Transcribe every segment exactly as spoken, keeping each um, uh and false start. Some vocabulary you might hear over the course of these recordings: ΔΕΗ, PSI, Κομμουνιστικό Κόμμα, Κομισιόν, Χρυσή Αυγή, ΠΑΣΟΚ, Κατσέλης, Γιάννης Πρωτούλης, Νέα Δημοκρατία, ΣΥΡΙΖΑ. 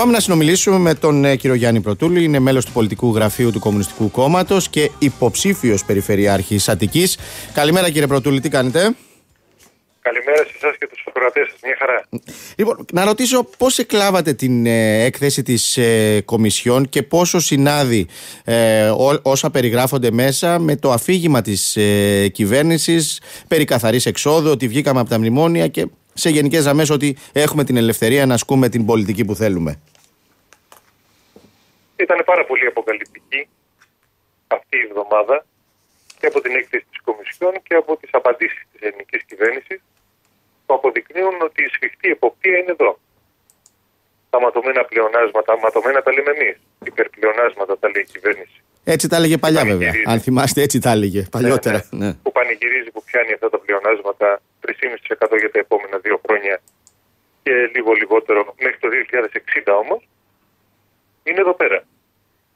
Πάμε να συνομιλήσουμε με τον κύριο Γιάννη Πρωτούλη, είναι μέλος του πολιτικού γραφείου του Κομμουνιστικού Κόμματος και υποψήφιος Περιφερειάρχης Αττικής. Καλημέρα κύριε Πρωτούλη, τι κάνετε? Καλημέρα σε εσάς και τους ακροατές σας, μια χαρά. Λοιπόν, να ρωτήσω πώς εκλάβατε την ε, έκθεση της ε, Κομισιόν και πόσο συνάδει ε, ό, όσα περιγράφονται μέσα με το αφήγημα της ε, κυβέρνησης περί καθαρής εξόδου, ότι βγήκαμε από τα μνημόνια και σε γενικές γραμμές ότι έχουμε την ελευθερία να ασκούμε την πολιτική που θέλουμε. Ήταν πάρα πολύ αποκαλυπτική αυτή η εβδομάδα και από την έκθεση της Κομισιόν και από τις απαντήσεις της ελληνικής κυβέρνησης που αποδεικνύουν ότι η σφιχτή εποπτεία είναι εδώ. Τα ματωμένα πλεονάσματα, ματωμένα τα λέμε εμείς, υπερπλεονάσματα τα λέει η κυβέρνηση. Έτσι τα έλεγε παλιά βέβαια, αν θυμάστε έτσι τα έλεγε παλιότερα. Ναι, ναι. Που πανηγυρίζει, που πιάνει αυτά τα πλεονάσματα τρία κόμμα πέντε τοις εκατό για τα επόμενα δύο χρόνια και λίγο λιγότερο μέχρι το δύο χιλιάδες εξήντα όμως, είναι εδώ πέρα.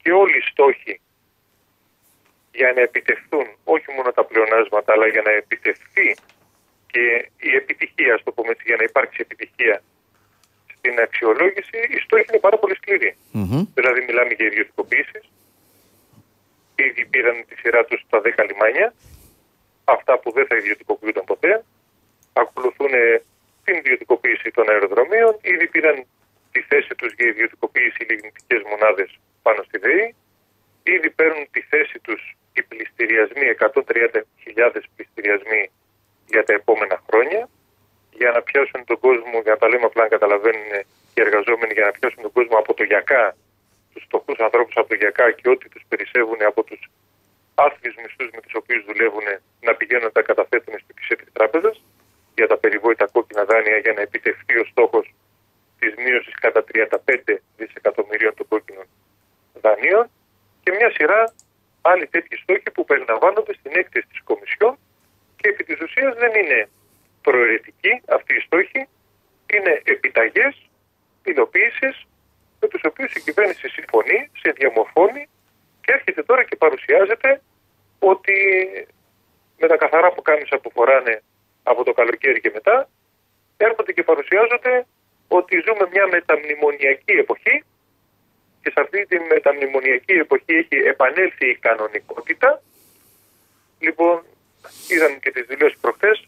Και όλοι οι στόχοι για να επιτευχθούν όχι μόνο τα πλεονάσματα, αλλά για να επιτευχθεί και η επιτυχία, ας το πούμε, για να υπάρξει επιτυχία στην αξιολόγηση, οι στόχοι είναι πάρα πολύ σκληροί. Mm-hmm. Δηλαδή μιλάμε για ιδιωτικοποίησεις, ήδη πήραν τη σειρά τους τα δέκα λιμάνια, αυτά που δεν θα ιδιωτικοποιούνταν ποτέ. Ακολουθούν την ιδιωτικοποίηση των αεροδρομίων, ήδη πήραν τη θέση τους για ιδιωτικοποίηση λιγνητικές μονάδες πάνω στη ΔΕΗ, ήδη παίρνουν τη θέση τους οι πληστηριασμοί, εκατόν τριάντα χιλιάδες πληστηριασμοί για τα επόμενα χρόνια, για να πιάσουν τον κόσμο, για να τα λέμε απλά να καταλαβαίνουν οι εργαζόμενοι, για να πιάσουν τον κόσμο από το γιακά, τους φτωχούς ανθρώπους από το γιακά και ό,τι τους περισσεύουν από τους άθλιους μισθούς με τους οποίους δουλεύουν, να πηγαίνουν να τα καταθέτουν στο κησί της τράπεζας για τα περιβόητα κόκκινα δάνεια, για να επιτευχθεί ο στόχος της μείωσης κατά τριάντα πέντε δισεκατομμυρίων των κόκκινων δανείων και μια σειρά άλλοι τέτοιοι στόχοι που περιλαμβάνονται στην έκθεση της Κομισιόν και επί της ουσίας δεν είναι προαιρετικοί αυτοί οι στόχοι, είναι επιταγές, υλοποίησεις με τους οποίους η κυβέρνηση συμφωνεί, σε διαμορφώνει και έρχεται τώρα και παρουσιάζεται ότι με τα καθαρά που κάνεις από φοράνε από το καλοκαίρι και μετά, έρχονται και παρουσιάζονται ότι ζούμε μια μεταμνημονιακή εποχή και σε αυτή τη μεταμνημονιακή εποχή έχει επανέλθει η κανονικότητα. Λοιπόν, είδαμε και τις δηλώσεις προχθές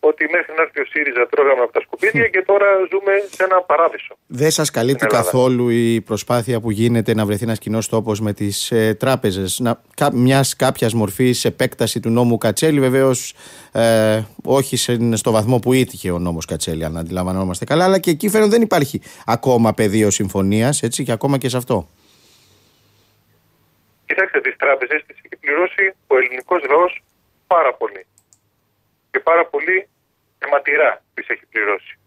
ότι μέχρι να έρθει ο ΣΥΡΙΖΑ τρώγαμε από τα σκουπίδια και τώρα ζούμε σε ένα παράδεισο. Δεν σας καλύπτει καθόλου η προσπάθεια που γίνεται να βρεθεί ένας κοινός τόπος με τις ε, τράπεζες, να, κα, μιας κάποιας μορφής επέκταση του νόμου Κατσέλη, βεβαίως ε, όχι σε, στο βαθμό που ήτυχε ο νόμος Κατσέλη, αν αντιλαμβανόμαστε καλά, αλλά και εκεί φαίνεται δεν υπάρχει ακόμα πεδίο συμφωνίας, έτσι, και ακόμα και σε αυτό. Κοιτάξτε, τις τράπεζες τις έχει πληρώσει ο ελληνικός λαός πάρα πολύ. Και πάρα πολύ αιματηρά τις έχει πληρώσει.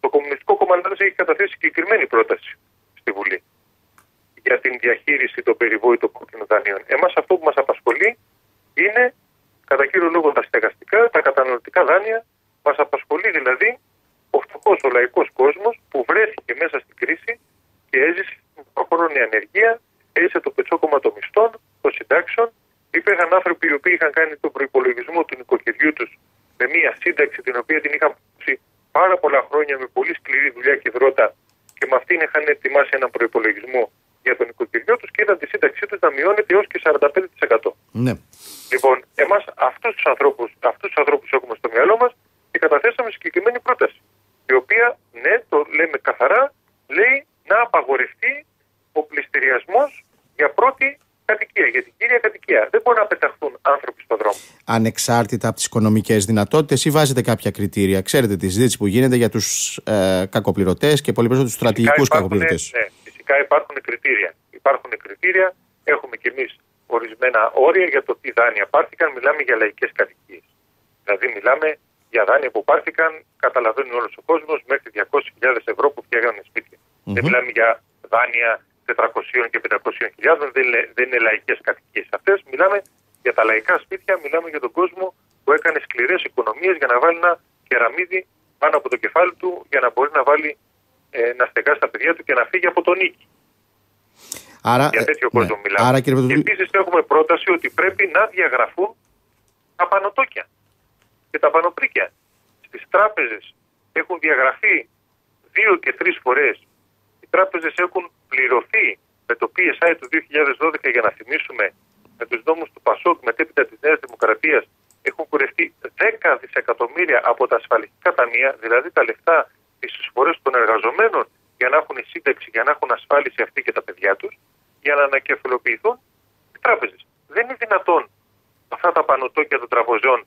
Το Κομμουνιστικό Κόμμα έχει καταθέσει συγκεκριμένη πρόταση στη Βουλή για την διαχείριση των περιβόητων κόκκινων δανείων. Εμάς αυτό που μας απασχολεί είναι κατά κύριο λόγο τα στεγαστικά, τα καταναλωτικά δάνεια. Μας απασχολεί δηλαδή ο φτωχός, ο λαϊκός κόσμος που βρέθηκε μέσα στην κρίση και έζησε την χρόνια ανεργία, έζησε το πετσόκομμα των μισθών, των συντάξεων. Υπήρχαν άνθρωποι οι οποίοι είχαν κάνει τον προϋπολογισμό του νοικοκυριού τους με μια σύνταξη την οποία την είχαν πληρώσει πάρα πολλά χρόνια με πολύ σκληρή δουλειά και δρότα και με αυτήν είχαν ετοιμάσει έναν προϋπολογισμό για τον νοικοκυριό τους και είδαν τη σύνταξή τους να μειώνεται έως και σαράντα πέντε τοις εκατό. Ναι. Λοιπόν, εμάς αυτούς τους ανθρώπους, αυτούς τους ανθρώπους έχουμε στο μυαλό μας και καταθέσαμε συγκεκριμένη πρόταση. Η οποία, ναι, το λέμε καθαρά, λέει να απαγορευτεί ο πληστηριασμός για πρώτη κατοικία, για την κύρια κατοικία. Δεν μπορούν να πεταχθούν άνθρωποι στον δρόμο. Ανεξάρτητα από τις οικονομικές δυνατότητες ή βάζετε κάποια κριτήρια? Ξέρετε τη συζήτηση που γίνεται για τους ε, κακοπληρωτές και πολύ περισσότερο τους στρατηγικούς κακοπληρωτές. Ναι, φυσικά υπάρχουν κριτήρια. Υπάρχουν κριτήρια. Έχουμε κι εμείς ορισμένα όρια για το τι δάνεια πάρθηκαν. Μιλάμε για λαϊκές κατοικίες. Δηλαδή, μιλάμε για δάνεια που πάρθηκαν, καταλαβαίνει όλος ο κόσμος, μέχρι διακόσιες χιλιάδες ευρώ που φτιάχνανε σπίτια. Mm-hmm. Δεν μιλάμε για δάνεια τετρακόσιες και πεντακόσιες χιλιάδες, δεν, δεν είναι λαϊκές κατοικίες αυτές. Μιλάμε για τα λαϊκά σπίτια, μιλάμε για τον κόσμο που έκανε σκληρές οικονομίες για να βάλει ένα κεραμίδι πάνω από το κεφάλι του, για να μπορεί να βάλει ε, να στεγάσει τα παιδιά του και να φύγει από τον νίκη. Άρα, για τέτοιο ε, κόσμο ναι. μιλάμε. Άρα, κύριε... Και επίσης έχουμε πρόταση ότι πρέπει να διαγραφούν τα πανωτόκια και τα πανοπρίκια. Στις τράπεζες έχουν διαγραφεί δύο και τρεις φορές οι τράπεζες έχουν πληρωθεί με το πι ες άι του δύο χιλιάδες δώδεκα, για να θυμίσουμε, με τους νόμους του ΠΑΣΟΚ μετέπειτα της Νέας Δημοκρατίας, έχουν κουρευτεί δέκα δισεκατομμύρια από τα ασφαλιστικά ταμεία, δηλαδή τα λεφτά της εισφορές των εργαζομένων, για να έχουν σύνταξη, για να έχουν ασφάλιση αυτοί και τα παιδιά τους, για να ανακεφαλοποιηθούν οι τράπεζες. Δεν είναι δυνατόν αυτά τα πανωτόκια των τραπεζών,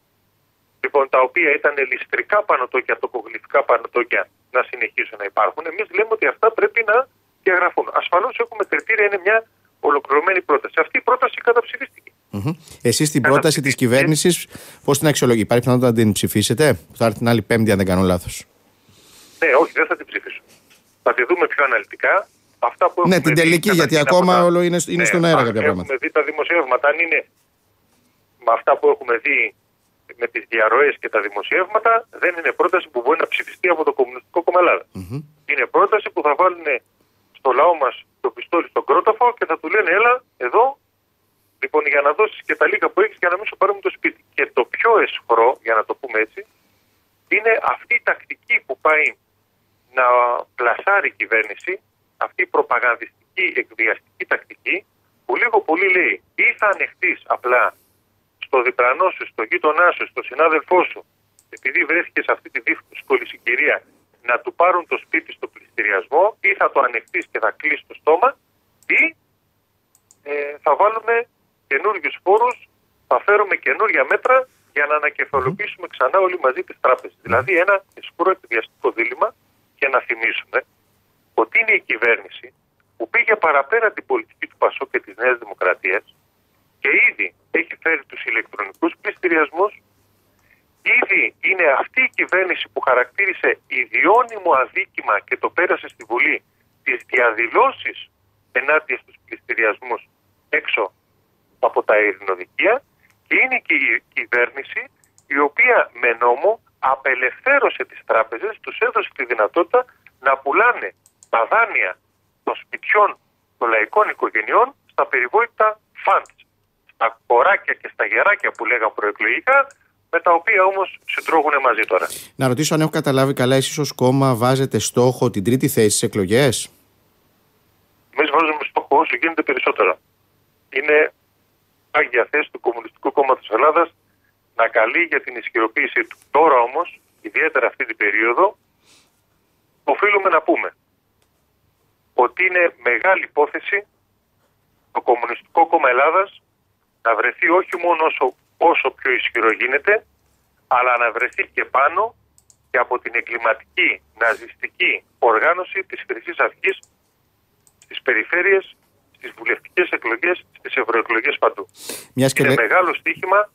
λοιπόν, τα οποία ήταν ληστρικά πανωτόκια, τοκογλυφικά πανωτόκια, να συνεχίσουν να υπάρχουν. Εμείς λέμε ότι αυτά πρέπει να διαγραφούν. Ασφαλώς έχουμε κριτήρια, είναι μια ολοκληρωμένη πρόταση. Αυτή η πρόταση καταψηφίστηκε. Mm-hmm. Εσείς την πρόταση της κυβέρνησης πώς την αξιολογείτε? Υπάρχει πιθανότητα να την ψηφίσετε? Θα έρθει την άλλη Πέμπτη, αν δεν κάνω λάθος. Ναι, όχι, δεν θα την ψηφίσω. Θα τη δούμε πιο αναλυτικά. Αυτά που ναι, την τελική, δει, γιατί ακόμα τα... όλο είναι, είναι ναι, στον αέρα κάποια πράγματα. Έχουμε δει τα δημοσιεύματα. Αν είναι με αυτά που έχουμε δει με τις διαρροές και τα δημοσιεύματα, δεν είναι πρόταση που μπορεί να ψηφιστεί από το Κομμουνιστικό Κόμμα Ελλάδα. Mm-hmm. Είναι πρόταση που θα βάλουν στο λαό μας το πιστόλι στον κρόταφο και θα του λένε: έλα εδώ, λοιπόν, για να δώσεις και τα λίγα που έχεις, για να μην σου πάρουμε το σπίτι. Και το πιο αισχρό, για να το πούμε έτσι, είναι αυτή η τακτική που πάει να πλασάρει η κυβέρνηση, αυτή η προπαγανδιστική, εκβιαστική τακτική, που λίγο πολύ λέει: ή θα ανεχτείς απλά στο διπλανό σου, στο γείτονά σου, στο συνάδελφό σου, επειδή βρέθηκε σε αυτή τη δύσκολη συγκυρία, να του πάρουν το σπίτι στο πληστηριασμό, ή θα το ανεχτείς και θα κλείσει το στόμα, ή ε, θα βάλουμε καινούριου φόρους, θα φέρουμε καινούρια μέτρα για να ανακεφαλοποιήσουμε ξανά όλοι μαζί τις τράπεζες. Δηλαδή, ένα ισχυρό εκβιαστικό δίλημμα. Και να θυμίσουμε ότι είναι η κυβέρνηση που πήγε παραπέρα την πολιτική του ΠΑΣΟΚ και της Νέας Δημοκρατίας και ήδη έχει φέρει τους ηλεκτρονικούς πληστηριασμούς. Ήδη είναι αυτή η κυβέρνηση που χαρακτήρισε ιδιώνυμο αδίκημα και το πέρασε στη Βουλή τις διαδηλώσεις ενάντια στους πληστηριασμούς έξω από τα ειρηνοδικεία, και είναι και η κυβέρνηση η οποία με νόμο απελευθέρωσε τις τράπεζες, τους έδωσε τη δυνατότητα να πουλάνε τα δάνεια των σπιτιών των λαϊκών οικογενειών στα περιβόητα φαντς, στα κοράκια και στα γεράκια που λέγαν προεκλογικά, με τα οποία όμως συντρώγουνε μαζί τώρα. Να ρωτήσω αν έχω καταλάβει καλά, εσείς ως κόμμα βάζετε στόχο την τρίτη θέση στις εκλογές? Εμείς βάζουμε στόχο όσο γίνεται περισσότερα. Είναι άγια θέση του Κομμουνιστικού Κόμματος Ελλάδας να καλεί για την ισχυροποίησή του. Τώρα όμως, ιδιαίτερα αυτή την περίοδο, οφείλουμε να πούμε ότι είναι μεγάλη υπόθεση το Κομμουνιστικό Κόμμα Ελλάδας να βρεθεί όχι μόνο όσο, όσο πιο ισχυρό γίνεται, αλλά να βρεθεί και πάνω και από την εγκληματική ναζιστική οργάνωση της Χρυσής Αυγής στις περιφέρειες, στις βουλευτικές εκλογές, στις ευρωεκλογές παντού. Μιας και... Είναι μεγάλο στοίχημα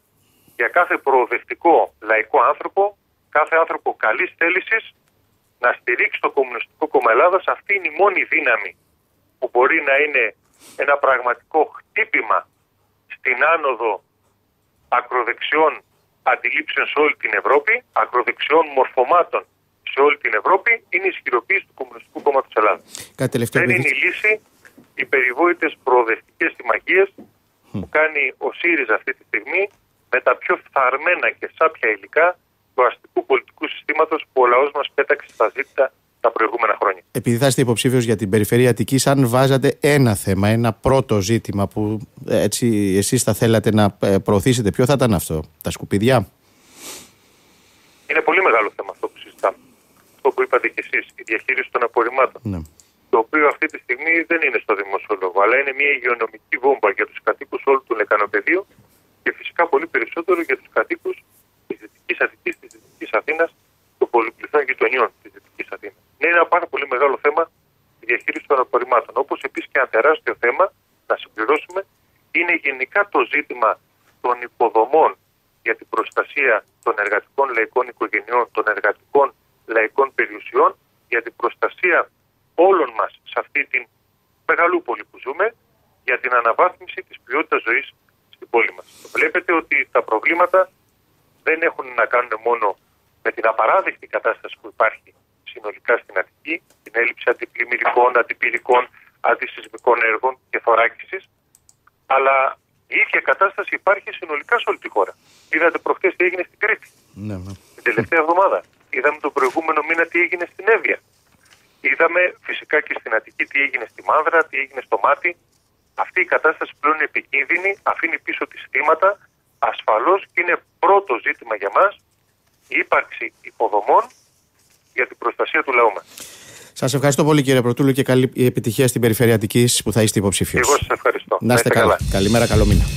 για κάθε προοδευτικό λαϊκό άνθρωπο, κάθε άνθρωπο καλής θέλησης, να στηρίξει το Κομμουνιστικό Κόμμα Ελλάδας. Αυτή είναι η μόνη δύναμη που μπορεί να είναι ένα πραγματικό χτύπημα στην άνοδο ακροδεξιών αντιλήψεων σε όλη την Ευρώπη, ακροδεξιών μορφωμάτων σε όλη την Ευρώπη, είναι η ισχυροποίηση του Κομμουνιστικού Κόμματος Ελλάδας. Δεν είναι η λύση οι περιβόητες προοδευτικές συμμαχίες που κάνει ο ΣΥΡΙΖΑ αυτή τη στιγμή, με τα πιο φθαρμένα και σάπια υλικά του αστικού πολιτικού συστήματος που ο λαός μας πέταξε στα ζήτητα τα προηγούμενα χρόνια. Επειδή θα είστε υποψήφιος για την περιφέρεια Αττικής, αν βάζατε ένα θέμα, ένα πρώτο ζήτημα που έτσι εσείς θα θέλατε να προωθήσετε, ποιο θα ήταν αυτό? Τα σκουπίδια? Είναι πολύ μεγάλο θέμα αυτό που συζητάμε. Αυτό που είπατε κι εσείς, η διαχείριση των απορριμμάτων. Ναι. Το οποίο αυτή τη στιγμή δεν είναι στο δημόσιο λόγο, αλλά είναι μια υγειονομική βόμβα για τους κατοίκους όλου του λεκανοπεδίου. Και φυσικά πολύ περισσότερο για τους κατοίκους της Δυτικής Αττικής, της Δυτικής Αθήνας, των πολυπληθών γειτονιών της Δυτικής Αθήνας. Είναι ένα πάρα πολύ μεγάλο θέμα η διαχείριση των απορριμμάτων. Όπως επίσης και ένα τεράστιο θέμα, να συμπληρώσουμε, είναι γενικά το ζήτημα των υποδομών για την προστασία των εργατικών λαϊκών οικογενειών, των εργατικών λαϊκών περιουσιών, για την προστασία όλων μας σε αυτή την μεγαλούπολη που ζούμε, για την αναβάθμιση της ποιότητας ζωής. Βλέπετε ότι τα προβλήματα δεν έχουν να κάνουν μόνο με την απαράδεκτη κατάσταση που υπάρχει συνολικά στην Αττική, την έλλειψη αντιπλημμυρικών, αντιπυρικών, αντισυσμικών έργων και θωράκισης, αλλά η ίδια κατάσταση υπάρχει συνολικά σε όλη τη χώρα. Είδατε προχθές τι έγινε στην Κρήτη, ναι, ναι. την τελευταία εβδομάδα. Είδαμε τον προηγούμενο μήνα τι έγινε στην Εύβοια. Είδαμε φυσικά και στην Αττική τι έγινε στη Μάνδρα, τι έγινε στο Μάτι. Αυτή η κατάσταση πλέον είναι επικίνδυνη, αφήνει πίσω τις θύματα. Ασφαλώς και είναι πρώτο ζήτημα για μας η ύπαρξη υποδομών για την προστασία του λαού μας. Σας ευχαριστώ πολύ, κύριε Πρωτούλη, και καλή επιτυχία στην Περιφερεια Αττικής που θα είστε υποψήφιος. Εγώ σας ευχαριστώ. Να είστε καλά. Καλημέρα, καλό μήνα.